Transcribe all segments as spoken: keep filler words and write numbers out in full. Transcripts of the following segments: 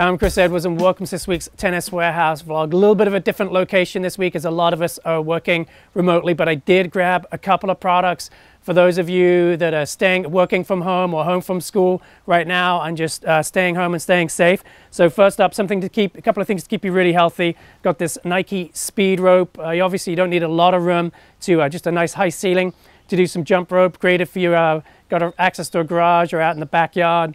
I'm Chris Edwards and welcome to this week's Tennis Warehouse vlog. A little bit of a different location this week as a lot of us are working remotely, but I did grab a couple of products for those of you that are staying, working from home or home from school right now and just uh, staying home and staying safe. So first up, something to keep, a couple of things to keep you really healthy. Got this Nike speed rope. Uh, you obviously, you don't need a lot of room to uh, just a nice high ceiling to do some jump rope. Great if you uh, got access to a garage or out in the backyard.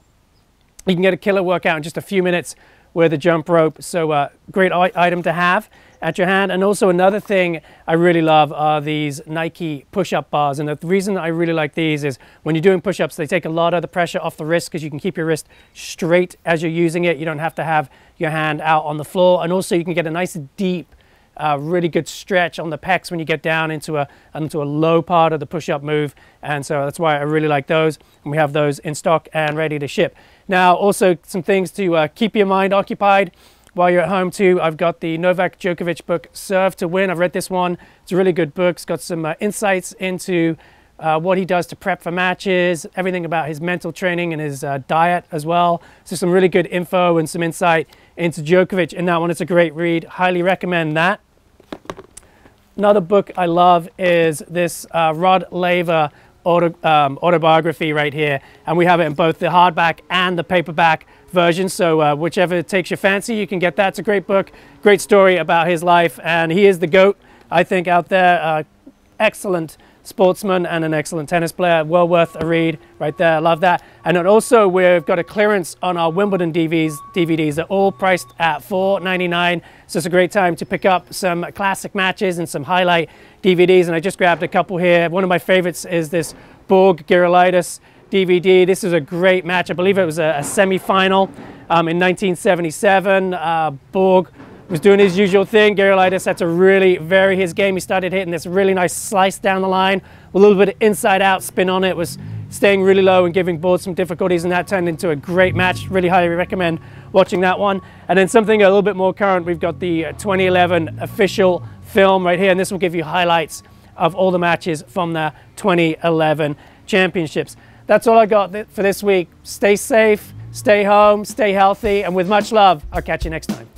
You can get a killer workout in just a few minutes with a jump rope. So uh, great item to have at your hand. And also another thing I really love are these Nike push-up bars. And the reason I really like these is when you're doing push-ups, they take a lot of the pressure off the wrist because you can keep your wrist straight as you're using it. You don't have to have your hand out on the floor. And also you can get a nice deep, Uh, really good stretch on the pecs when you get down into a into a low part of the push-up move, and so that's why I really like those, and we have those in stock and ready to ship. Now also some things to uh, keep your mind occupied while you're at home too. I've got the Novak Djokovic book Serve to Win. I've read this one. It's a really good book. It's got some uh, insights into Uh, what he does to prep for matches, everything about his mental training and his uh, diet as well. So some really good info and some insight into Djokovic in that one. It's a great read. Highly recommend that. Another book I love is this uh, Rod Laver auto, um, autobiography right here. And we have it in both the hardback and the paperback version. So uh, whichever takes your fancy, you can get that. It's a great book, great story about his life. And he is the GOAT, I think, out there. Uh, excellent sportsman and an excellent tennis player. Well worth a read right there. I love that. And then also we've got a clearance on our Wimbledon D V Ds. They're all priced at four ninety-nine. So it's a great time to pick up some classic matches and some highlight D V Ds. And I just grabbed a couple here. One of my favorites is this Borg Gerulaitis D V D. This is a great match. I believe it was a, a semi-final um, in nineteen seventy-seven. Uh, Borg was doing his usual thing. Gerulaitis had to really vary his game. He started hitting this really nice slice down the line, a little bit of inside out spin on it, was staying really low and giving Borg some difficulties, and that turned into a great match. Really highly recommend watching that one. And then something a little bit more current, we've got the twenty eleven official film right here, and this will give you highlights of all the matches from the twenty eleven championships. That's all I got for this week. Stay safe, stay home, stay healthy, and with much love, I'll catch you next time.